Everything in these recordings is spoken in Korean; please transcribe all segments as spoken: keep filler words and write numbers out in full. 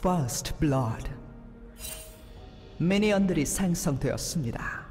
First Blood. 미니언들이 생성되었습니다.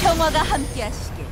평화가 함께하시길.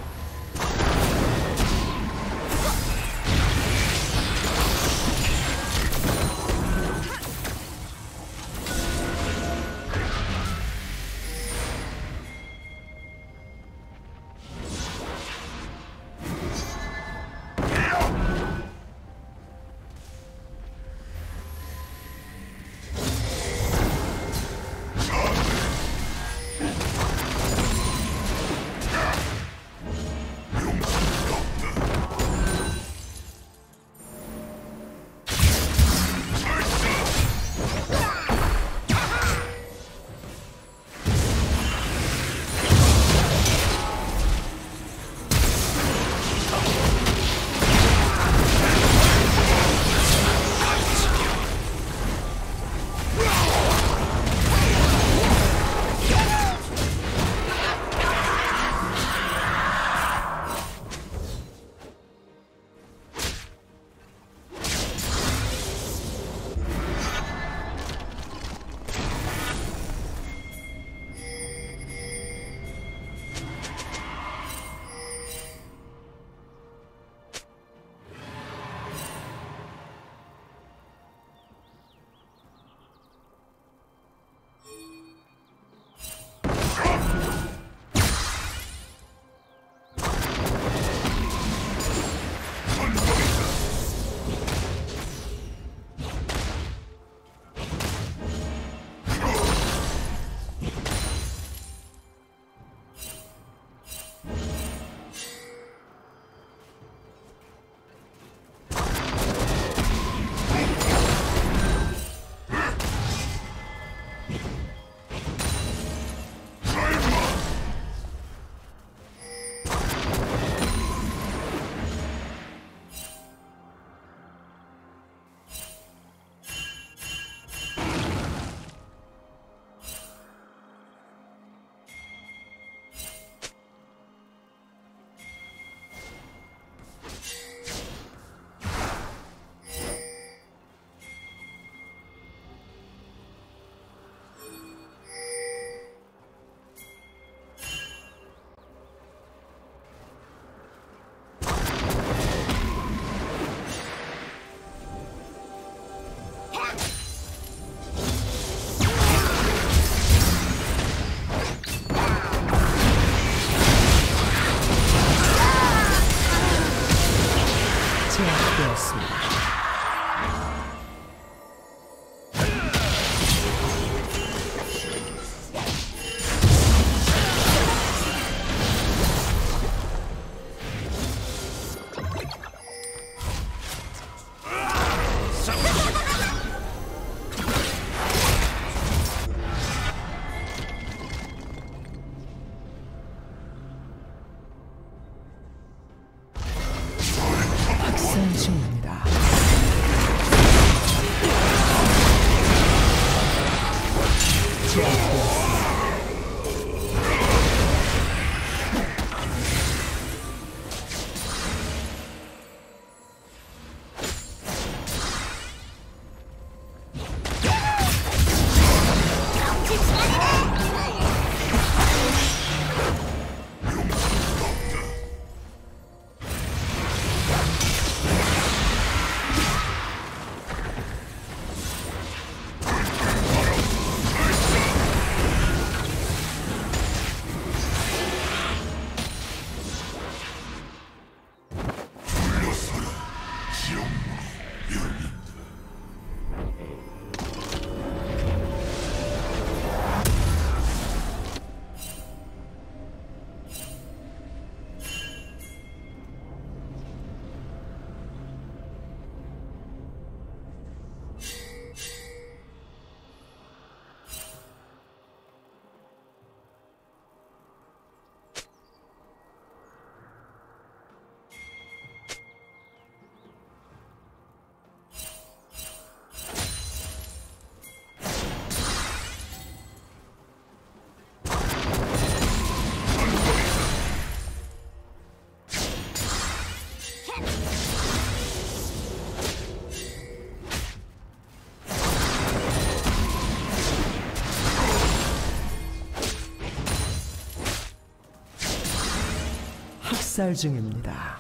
학살 중입니다.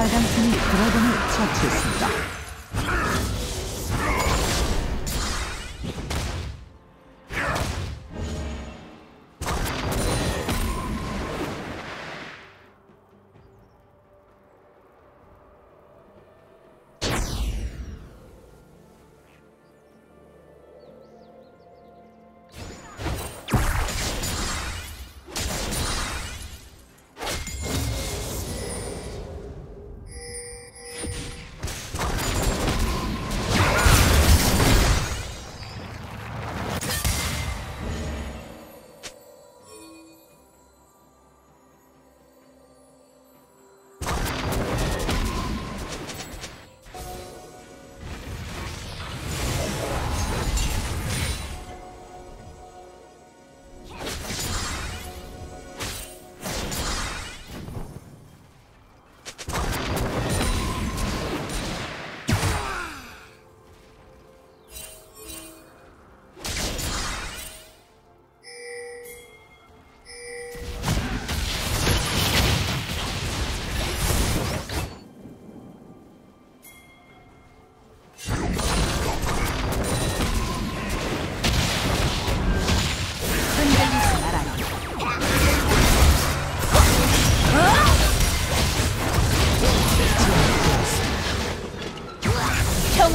빨간 팀이 드래곤을 처치했습니다.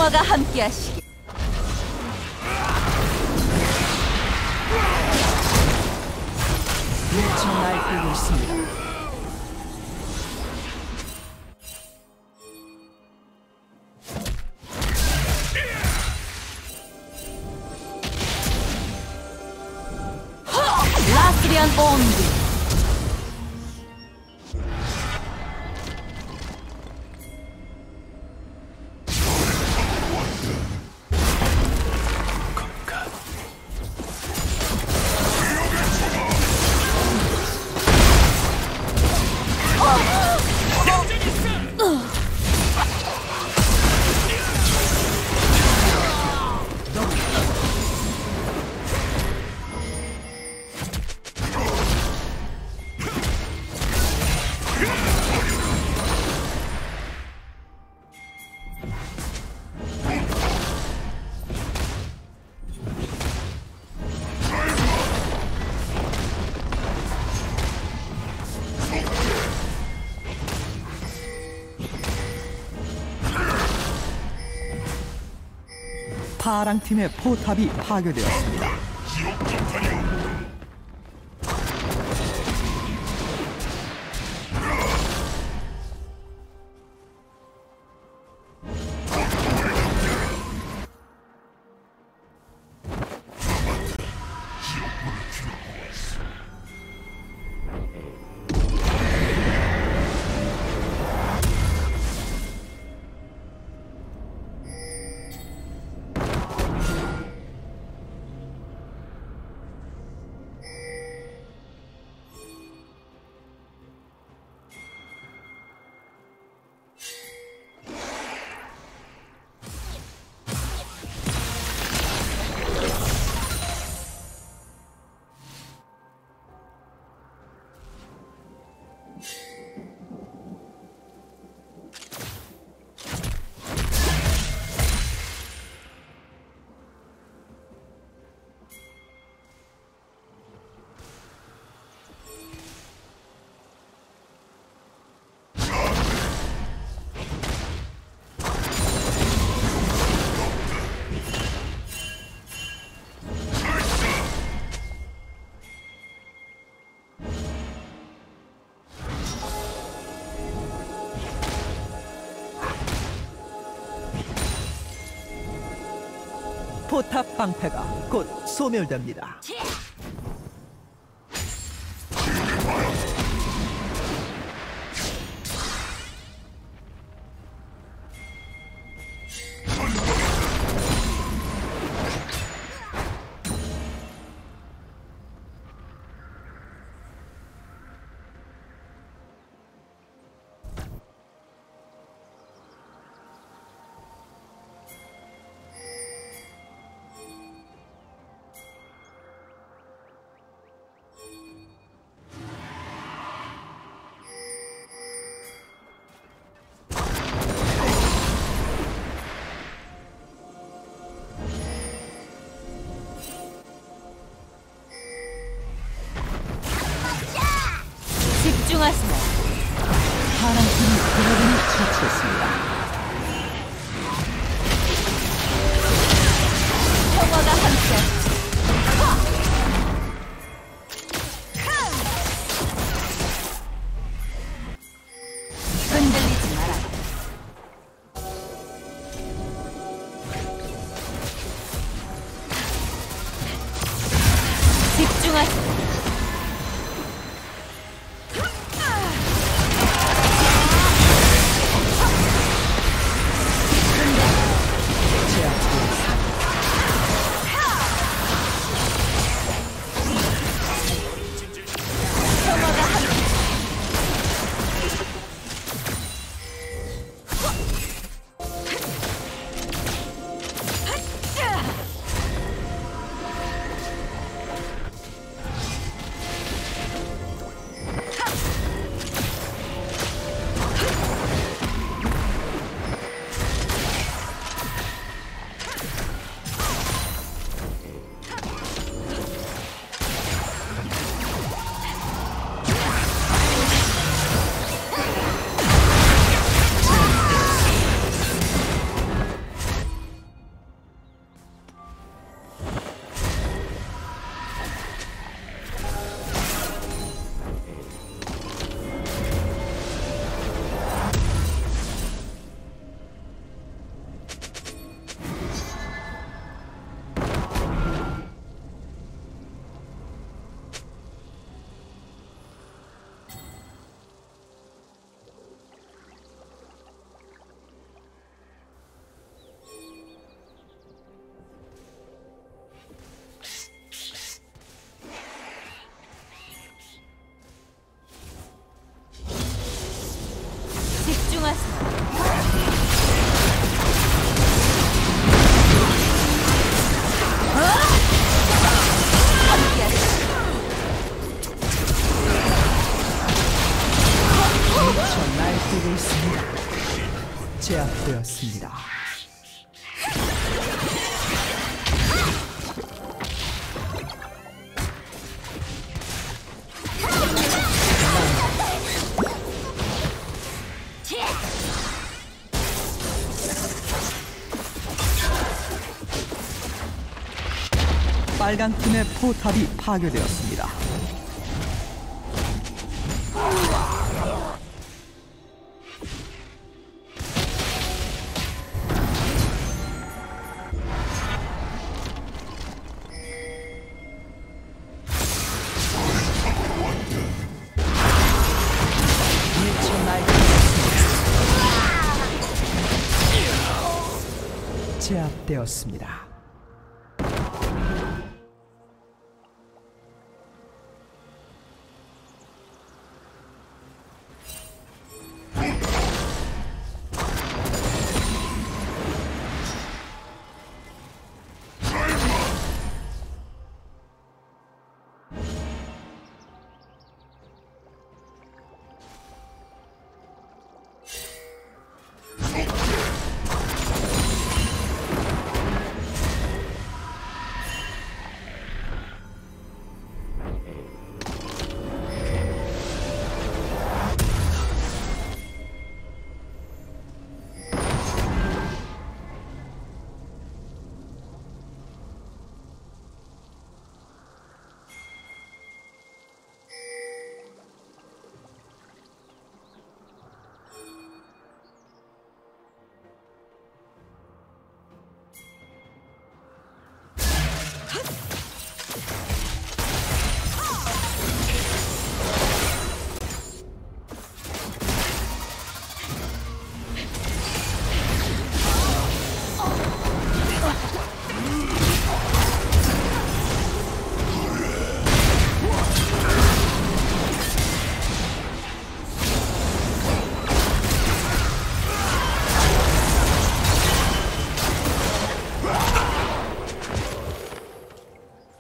평화가 함께하시길. 미쳐 날뛰고 있습니다. 라스리안 온드. 파랑팀의 포탑이 파괴되었습니다. 포탑 방패가 곧 소멸됩니다. 집중하시라. 파랑팀이 드래곤을 처치했습니다. 평화가 함께. 흔들리지 마라. 집중하시라. 공격되고 있습니다. 제압되었습니다. 빨간 팀의 포탑이 파괴되었습니다. 제압되었습니다.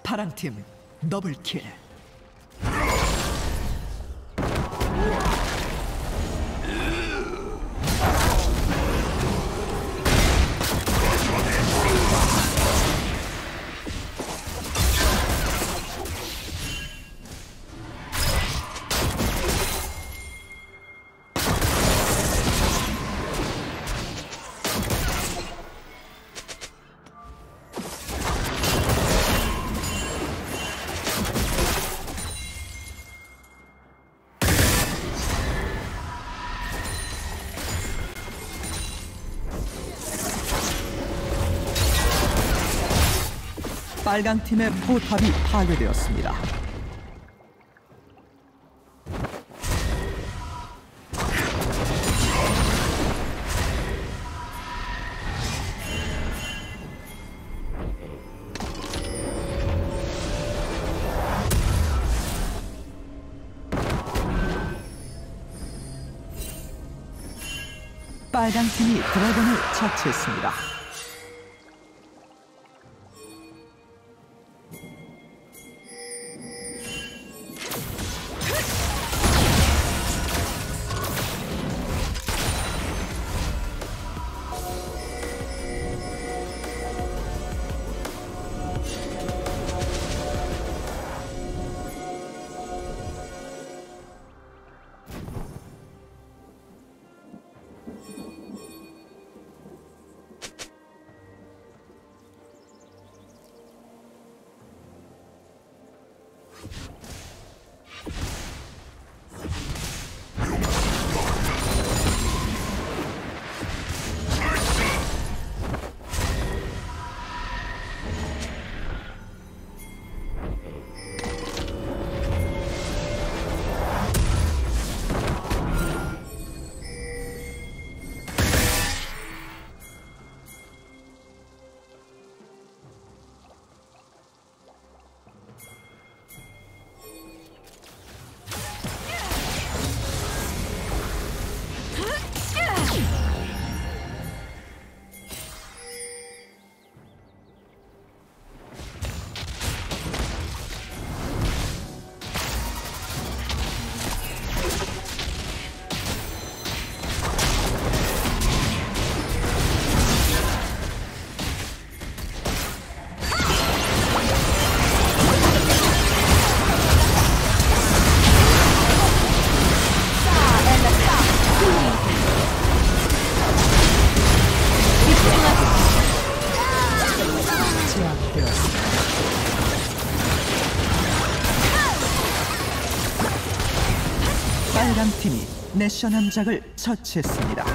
파랑팀 더블킬. 빨강 팀의 포탑이 파괴되었습니다. 빨강 팀이 드래곤을 처치했습니다. 빨간 팀이 내셔 남작을 처치했습니다.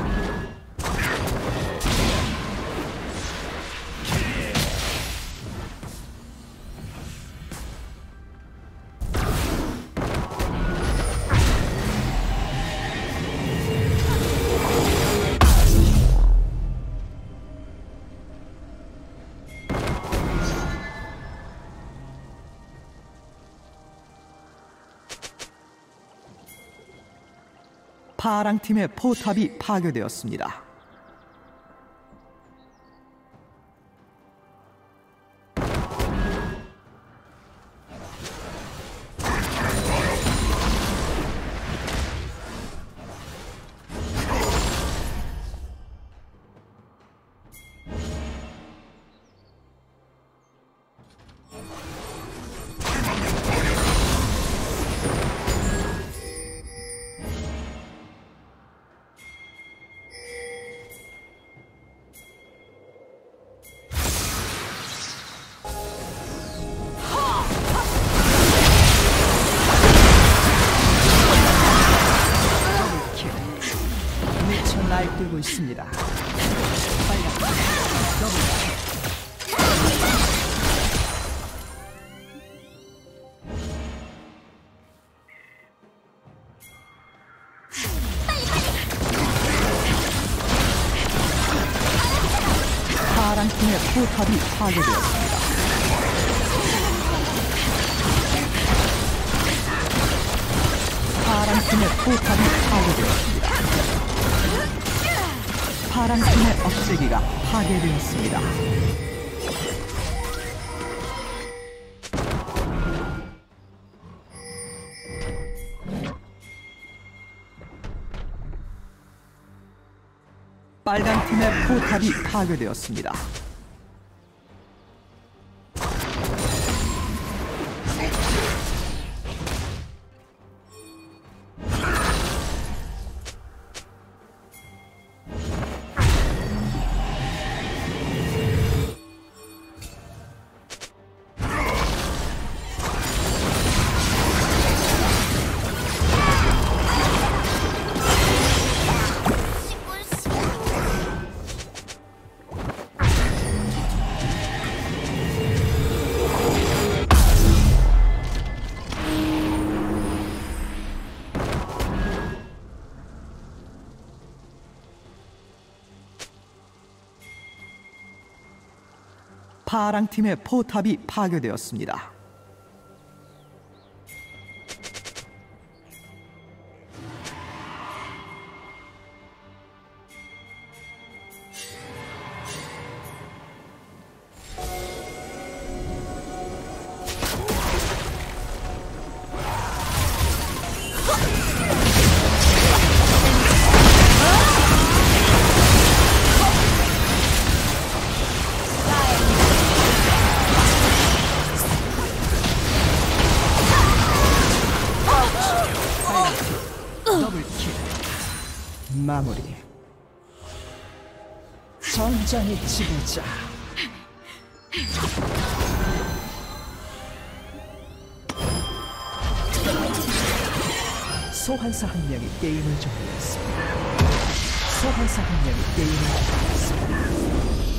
파랑팀의 포탑이 파괴되었습니다. 날뛰고 있습니다. 파란 팀의 포탑이 파괴되었습니다. 파란 팀의 포탑이 파괴되었습니다. 파란 팀의 억제기가 파괴되었습니다. 빨간 팀의 포탑이 파괴되었습니다. 파랑팀의 포탑이 파괴되었습니다. 마무리. 전장의 지배자. 소환사 한 명이 게임을 종료했습니다. 소환사 한 명이 게임을 종료했습니다.